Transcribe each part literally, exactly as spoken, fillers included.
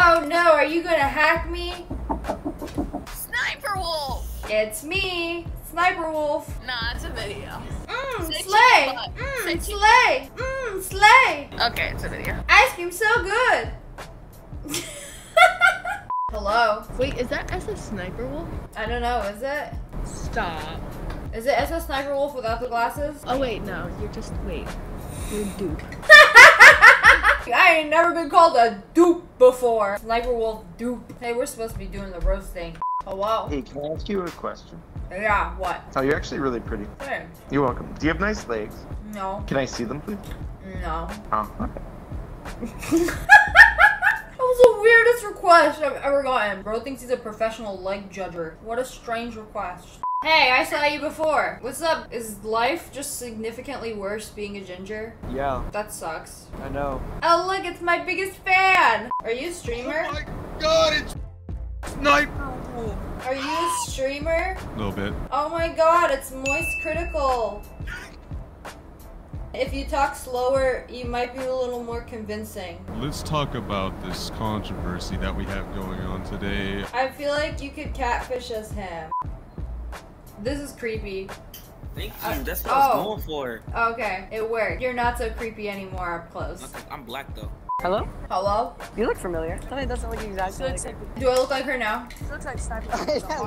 Oh no, are you gonna hack me? SSSniperWolf! It's me, SSSniperWolf. Nah, it's a video. Mmm, slay! Mmm, slay! Mmm, slay! Okay, it's a video. Ice cream so good! Hello? Wait, is that SSSniperWolf? I don't know, is it? Stop. Is it SSSniperWolf without the glasses? Oh wait, no, you're just, wait. You're a dupe. I ain't never been called a dupe before. SSSniperWolf dupe. Hey, we're supposed to be doing the roast thing. Hello? Hey, can I ask you a question? Yeah, what? Oh, you're actually really pretty. Thanks. You're welcome. Do you have nice legs? No. Can I see them, please? No. Oh, okay. The weirdest request I've ever gotten. Bro thinks he's a professional leg judger. What a strange request. Hey, I saw you before. What's up? Is life just significantly worse being a ginger? Yeah. That sucks. I know. Oh look, it's my biggest fan. Are you a streamer? Oh my god, it's SSSniperWolf. Are you a streamer? A little bit. Oh my god, it's Moist Critical. If you talk slower, you might be a little more convincing. Let's talk about this controversy that we have going on today. I feel like you could catfish as him. This is creepy. Thank you, uh, that's what oh. I was going for. Okay, it worked. You're not so creepy anymore up close. Okay, I'm black though. Hello? Hello? You look familiar. Something doesn't look exactly like her. Do I look like her now? She looks like Sniper.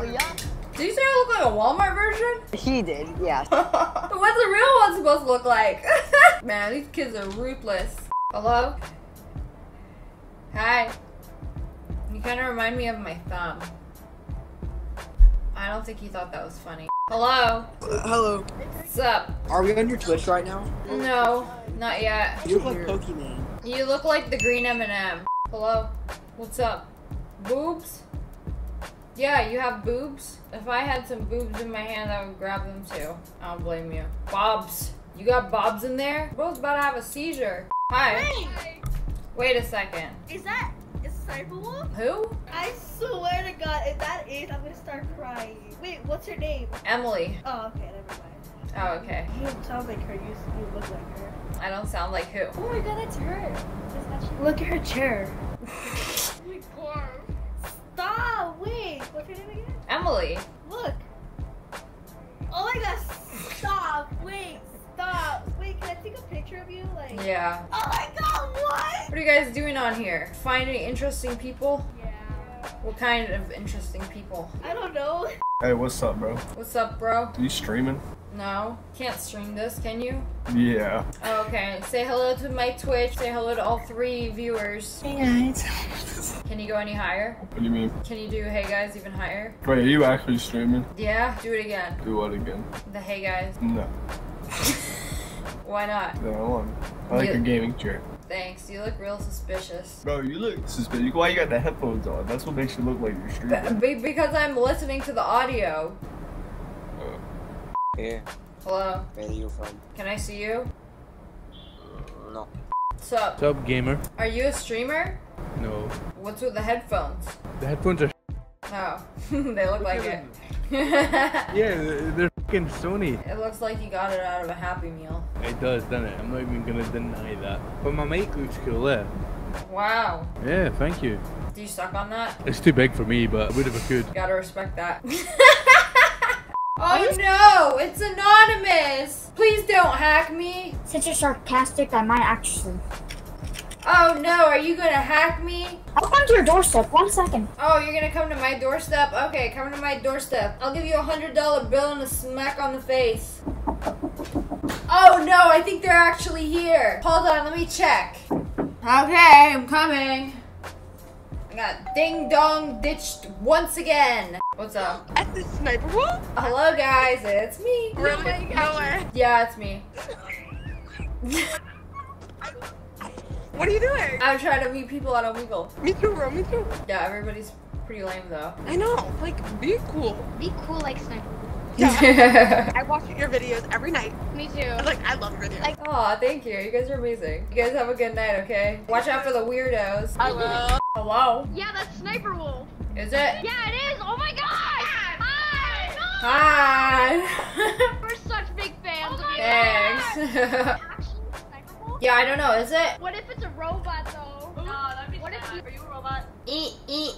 Yeah, did you say I look like a Walmart version? He did, yeah. But what's the real one supposed to look like? Man, these kids are ruthless. Hello? Hi. You kind of remind me of my thumb. I don't think he thought that was funny. Hello? Uh, hello. What's up? Are we on your Twitch right now? No, not yet. You look like Pokemon. You look like the green M and M. Hello? What's up? Boobs? Yeah, you have boobs? If I had some boobs in my hand, I would grab them too. I don't blame you. Bobs. You got bobs in there? Bro's about to have a seizure. Hi. Hi. Wait a second. Is that SSSniperWolf? Who? I swear to God, if that is, I'm gonna start crying. Wait, what's your name? Emily. Oh, okay, never mind. Oh, okay. You don't sound like her. You, you look like her. I don't sound like who? Oh my God, that's her. That's actually... Look at her chair. Oh my God. Stop! Wait, what's her name again? Emily. Look. Oh my God! Stop! Wait, stop! Wait, can I take a picture of you? Like. Yeah. Oh my God! What? What are you guys doing on here? Finding interesting people? Yeah. What kind of interesting people? I don't know. Hey, what's up, bro? What's up, bro? Are you streaming? No. Can't stream this, can you? Yeah. Okay, say hello to my Twitch. Say hello to all three viewers. Hey, guys. Can you go any higher? What do you mean? Can you do hey, guys, even higher? Wait, are you actually streaming? Yeah. Do it again. Do what again? The hey, guys. No. Why not? No, I want it. I like you... your gaming chair. Thanks, you look real suspicious. Bro, you look suspicious. Why you got the headphones on? That's what makes you look like you're streaming. Be because I'm listening to the audio. Uh, yeah. Hello. Where are you from? Can I see you? Uh, no. What's up? What's up, gamer? Are you a streamer? No. What's with the headphones? The headphones are oh, they look like it. Yeah, they're fucking Sony. It looks like you got it out of a Happy Meal. It does, doesn't it? I'm not even gonna deny that. But my mic looks cool there. Wow. Yeah, thank you. Do you suck on that? It's too big for me, but I would if I could. You gotta respect that. Oh no, it's anonymous. Please don't hack me. Since you're sarcastic, I might actually. Oh no, are you gonna hack me? I'll come to your doorstep, one second. Oh, you're gonna come to my doorstep? Okay, come to my doorstep. I'll give you a hundred dollar bill and a smack on the face. Oh no, I think they're actually here. Hold on, let me check. Okay, I'm coming. I got ding dong ditched once again. What's up? At the SSSniperWolf? Hello guys, it's me. Oh my God. Yeah, it's me. What are you doing? I'm trying to meet people on Omegle. Me too, bro. Me too. Yeah, everybody's pretty lame though. I know. Like, be cool. Be cool like SSSniperWolf. Yeah. I watch your videos every night. Me too. I was like, I love your videos. Like, aw, thank you. You guys are amazing. You guys have a good night, okay? Watch out for the weirdos. Hello. Hello. Yeah, that's SSSniperWolf. Is it? Yeah, it is. Oh my God. Hi. Hi. We're such big fans. Oh my God. Thanks. Yeah, I don't know, is it? What if it's a robot though? No, that'd be sad. What if you... Are you a robot? e e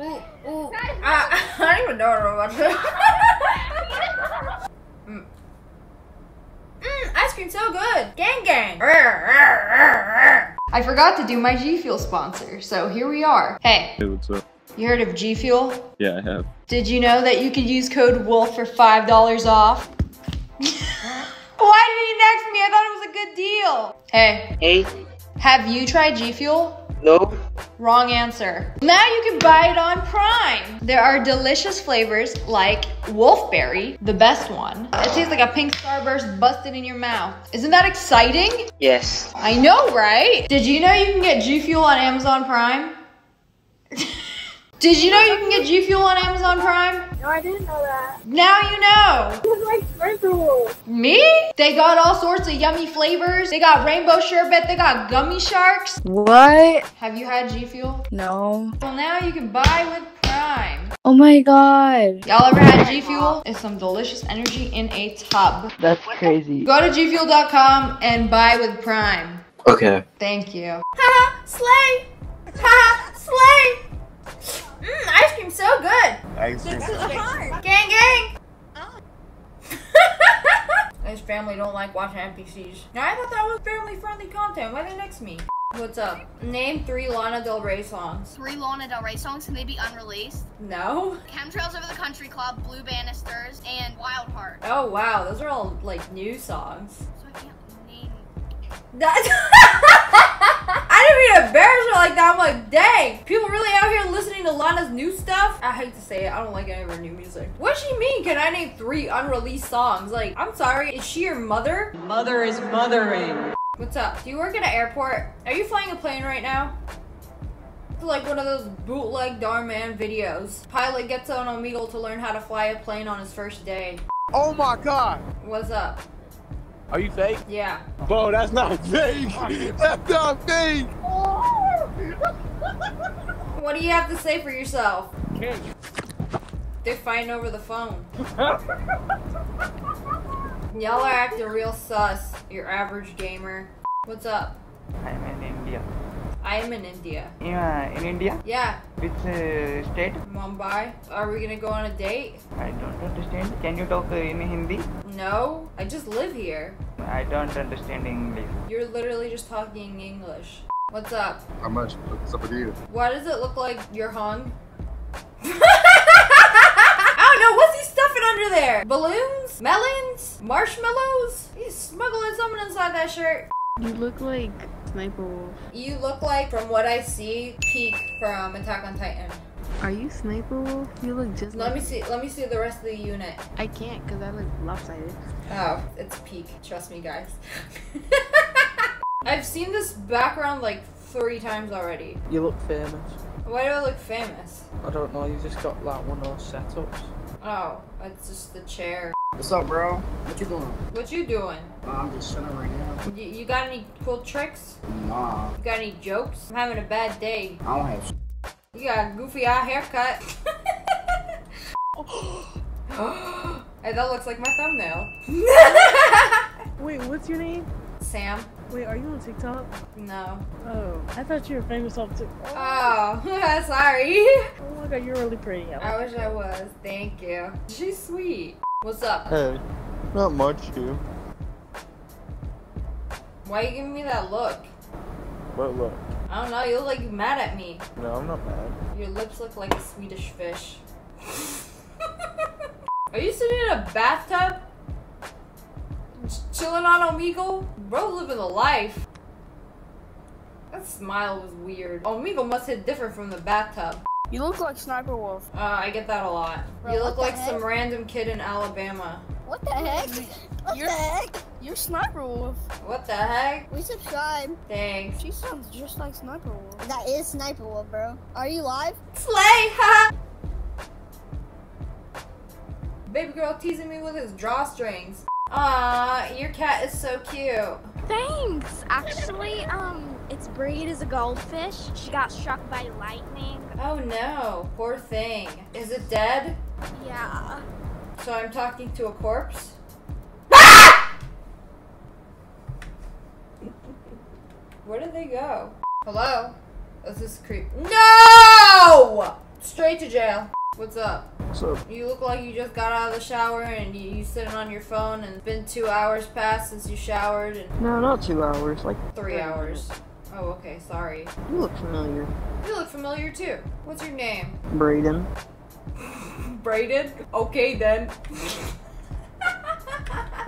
ooh ooh. I, I don't even know what I'm doing. Mmm, ice cream so good. Gang gang. I forgot to do my G Fuel sponsor, so here we are. Hey. Hey, what's up? You heard of G Fuel? Yeah, I have. Did you know that you could use code WOLF for five dollars off? Why did he next me? I thought it was a good deal. Hey. Hey. Have you tried G Fuel? No. Wrong answer. Now you can buy it on Prime. There are delicious flavors like Wolfberry, the best one. It tastes like a pink Starburst busted in your mouth. Isn't that exciting? Yes. I know, right? Did you know you can get G Fuel on Amazon Prime? Did you know you can get G Fuel on Amazon Prime? No, I didn't know that. Now you know. Who's my sprinkle? Me? They got all sorts of yummy flavors. They got rainbow sherbet. They got gummy sharks. What? Have you had G Fuel? No. Well, now you can buy with Prime. Oh my God. Y'all ever had G Fuel? It's some delicious energy in a tub. That's crazy. Go to G Fuel dot com and buy with Prime. Okay. Thank you. Ha! Slay! Ha! Slay! Mmm, ice cream so good. Ice cream. Gang gang. Oh. His family don't like watching N P Cs. Now I thought that was family friendly content. Why they next me? What's up? Name three Lana Del Rey songs. Three Lana Del Rey songs? Can they be unreleased? No. Chemtrails Over the Country Club, Blue Bannisters, and Wild Heart. Oh wow, those are all like new songs. So I can't name. That's. I didn't mean to embarrass her like that. I'm like, dang, people really out here listening to Lana's new stuff? I hate to say it, I don't like any of her new music. What does she mean, can I name three unreleased songs? Like, I'm sorry, is she your mother? Mother is mothering. What's up? Do you work at an airport? Are you flying a plane right now? It's like one of those bootleg Dhar Mann videos. Pilot gets on Omegle to learn how to fly a plane on his first day. Oh my God. What's up? Are you fake? Yeah. Bro, that's not fake. That's not fake. What do you have to say for yourself? Cake. They're fighting over the phone. Y'all are acting real sus. Your average gamer. What's up? I'm in India. I am in India. You are in India? Yeah. Which uh, state? Mumbai. Are we gonna go on a date? I don't understand. Can you talk uh, in Hindi? No, I just live here. I don't understand English. You're literally just talking English. What's up? How much? What's up with you? Why does it look like you're hung? I don't know, what's he stuffing under there? Balloons? Melons? Marshmallows? He's smuggling something inside that shirt. You look like Sniper Wolf. You look like, from what I see, Peak from Attack on Titan. Are you Sniper Wolf? You look just let like me see. Let me see the rest of the unit. I can't because I look lopsided. Oh, it's Peak. Trust me, guys. I've seen this background like three times already. You look famous. Why do I look famous? I don't know. You just got like one of those setups. Oh, it's just the chair. What's up, bro? What you doing? What you doing? Uh, I'm just sitting right now. You, you got any cool tricks? Nah. You got any jokes? I'm having a bad day. I don't have. You got a goofy eye haircut. Hey, that looks like my thumbnail. Wait, what's your name? Sam. Wait, are you on TikTok? No. Oh, I thought you were famous off TikTok. Oh, oh sorry. Oh my God, you're really pretty. I, I wish I was. Thank you. She's sweet. What's up? Hey, not much, dude. Why are you giving me that look? What look? I don't know, you look like you're mad at me. No, I'm not mad. Your lips look like a Swedish fish. Are you sitting in a bathtub? Chilling on Omegle? Bro, living the life. That smile was weird. Omegle must hit different from the bathtub. You look like Sniper Wolf. Uh, I get that a lot. Bro, you look like heck? Some random kid in Alabama. What the heck? What you're, the heck? You're Sniper Wolf. What the heck? We subscribe. Thanks. She sounds just like Sniper Wolf. That is Sniper Wolf, bro. Are you live? Slay, ha! Baby girl teasing me with his drawstrings. Aww, your cat is so cute. Thanks. Actually, um, its breed is a goldfish. She got struck by lightning. Oh no, poor thing. Is it dead? Yeah. So I'm talking to a corpse? Where did they go? Hello? Is this creep? No! No! Straight to jail. What's up? What's up? You look like you just got out of the shower and you, you sitting on your phone and it's been two hours past since you showered and... No, not two hours, like... Three, three hours. Minutes. Oh, okay, sorry. You look familiar. You look familiar too. What's your name? Brayden. Brayden? Okay then.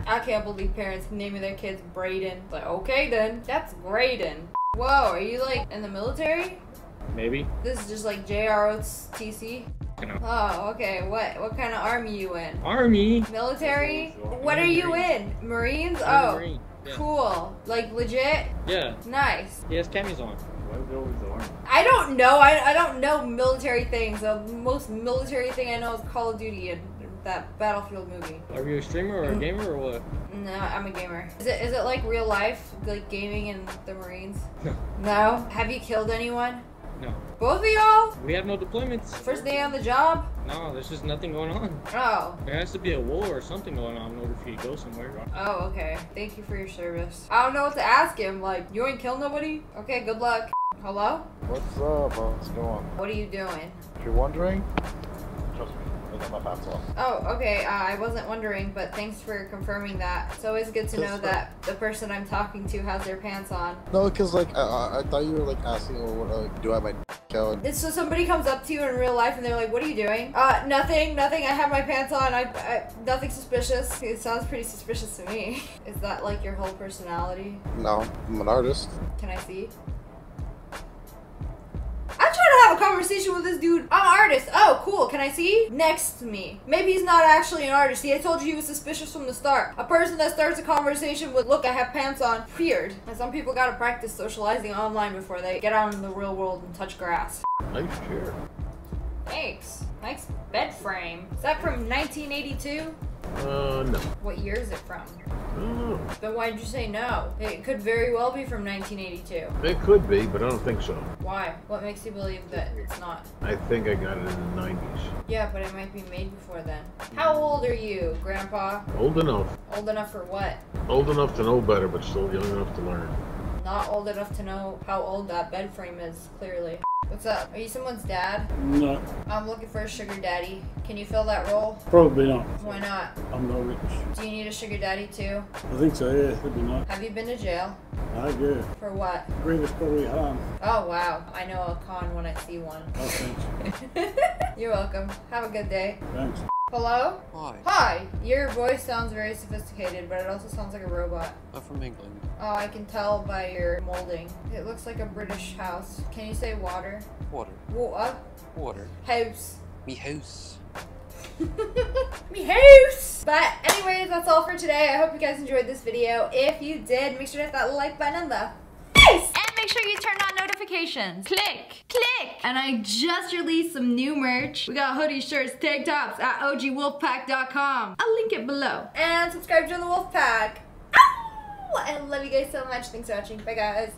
I can't believe parents naming their kids Brayden. Like, okay then. That's Brayden. Whoa, are you like in the military? Maybe. This is just like J R O T C? Oh, okay. What what kind of army you in? Army? Military? What are you in? Marines? Oh, Marine. Yeah. Cool. Like legit? Yeah. Nice. He has camis on. I don't know. I, I don't know military things. The most military thing I know is Call of Duty and that Battlefield movie. Are you a streamer or a gamer or what? No, I'm a gamer. Is it is it like real life? Like gaming and the Marines? No. No? Have you killed anyone? No. Both of y'all? We have no deployments. First day on the job? No, there's just nothing going on. Oh. There has to be a war or something going on in order for you to go somewhere. Oh, okay. Thank you for your service. I don't know what to ask him. Like, you ain't killed nobody? Okay, good luck. Hello? What's up? What's going on? What are you doing? If you're wondering, trust me. My pants off. Oh, okay. Uh, I wasn't wondering, but thanks for confirming that. It's always good to know right. that the person I'm talking to has their pants on. No, because like I, I thought you were like asking, oh, like, do I have my dick out? It's so somebody comes up to you in real life and they're like, "What are you doing?" Uh, nothing, nothing. I have my pants on. I, I nothing suspicious. It sounds pretty suspicious to me. Is that like your whole personality? No, I'm an artist. Can I see? Have a conversation with this dude. I'm an artist. Oh, cool. Can I see? Next to me. Maybe he's not actually an artist. See, I told you he was suspicious from the start. A person that starts a conversation with, look, I have pants on. Weird. And some people gotta practice socializing online before they get out in the real world and touch grass. Nice chair. Thanks. Nice bed frame. Is that from nineteen eighty-two? Uh, no. What year is it from? Mm. Then why did you say no? It could very well be from nineteen eighty-two. It could be, but I don't think so. Why? What makes you believe that it's not? I think I got it in the nineties. Yeah, but it might be made before then. How old are you, Grandpa? Old enough. Old enough for what? Old enough to know better, but still young enough to learn. Not old enough to know how old that bed frame is, clearly. What's up? Are you someone's dad? No. I'm looking for a sugar daddy. Can you fill that role? Probably not. Why not? I'm not rich. Do you need a sugar daddy too? I think so, yeah. That'd be nice. Have you been to jail? I do. For what? Grievous bodily harm. Oh, wow. I know a con when I see one. Oh, thanks. You're welcome. Have a good day. Thanks. Hello? Hi. Hi. Your voice sounds very sophisticated, but it also sounds like a robot. I'm from England. Oh, I can tell by your molding. It looks like a British house. Can you say water? Water. Water. Water. House. Me house. Me house! But anyways, that's all for today. I hope you guys enjoyed this video. If you did, make sure to hit that like button in the face! And make sure you turn on notifications. Click! Click! And I just released some new merch. We got hoodies, shirts, tank tops at O G wolf pack dot com. I'll link it below. And subscribe to the Wolf Pack. Ow! I love you guys so much. Thanks for watching. Bye guys.